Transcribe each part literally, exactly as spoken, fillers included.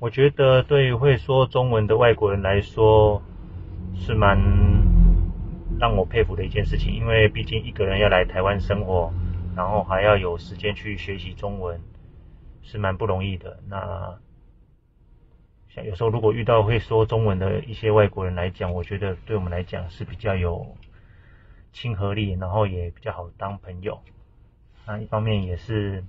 我觉得对于会说中文的外国人来说是蛮让我佩服的一件事情，因为毕竟一个人要来台湾生活，然后还要有时间去学习中文，是蛮不容易的。那像有时候如果遇到会说中文的一些外国人来讲，我觉得对我们来讲是比较有亲和力，然后也比较好当朋友。那一方面也是，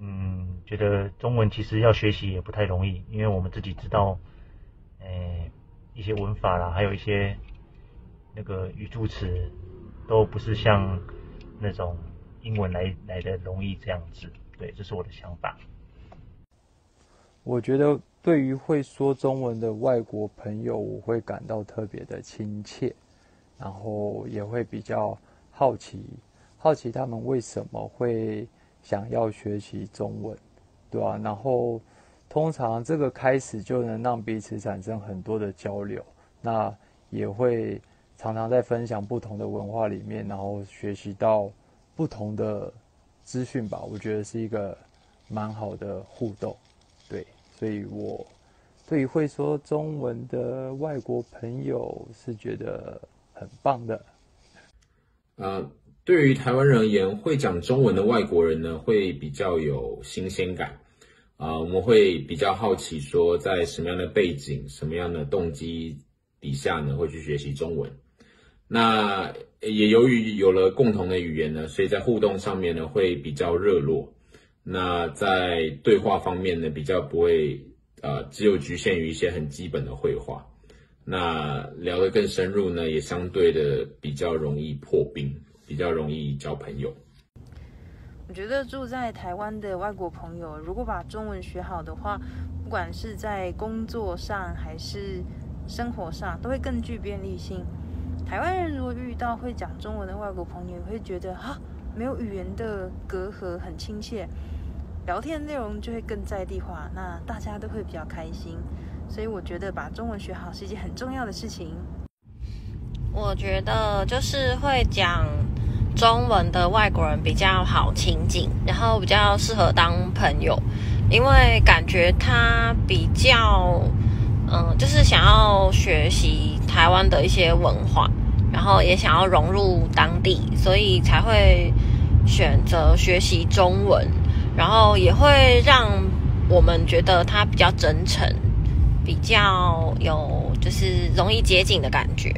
嗯，觉得中文其实要学习也不太容易，因为我们自己知道，诶，一些文法啦，还有一些那个语助词都不是像那种英文来来的容易这样子。对，这是我的想法。我觉得对于会说中文的外国朋友，我会感到特别的亲切，然后也会比较好奇，好奇他们为什么会想要学习中文，对啊，然后通常这个开始就能让彼此产生很多的交流，那也会常常在分享不同的文化里面，然后学习到不同的资讯吧，我觉得是一个蛮好的互动，对，所以我对于会说中文的外国朋友是觉得很棒的。呃，对于台湾人而言，会讲中文的外国人呢，会比较有新鲜感。呃，我们会比较好奇说，在什么样的背景、什么样的动机底下呢，会去学习中文。那也由于有了共同的语言呢，所以在互动上面呢会比较热络。那在对话方面呢，比较不会呃只有局限于一些很基本的绘画。那聊得更深入呢，也相对的比较容易破冰，比较容易交朋友。我觉得住在台湾的外国朋友，如果把中文学好的话，不管是在工作上还是生活上，都会更具便利性。台湾人如果遇到会讲中文的外国朋友，会觉得啊，没有语言的隔阂，很亲切，聊天内容就会更在地化，那大家都会比较开心。所以我觉得把中文学好是一件很重要的事情。我觉得就是会讲中文的外国人比较好亲近，然后比较适合当朋友，因为感觉他比较嗯，就是想要学习台湾的一些文化，然后也想要融入当地，所以才会选择学习中文，然后也会让我们觉得它比较真诚，比较有就是容易接近的感觉。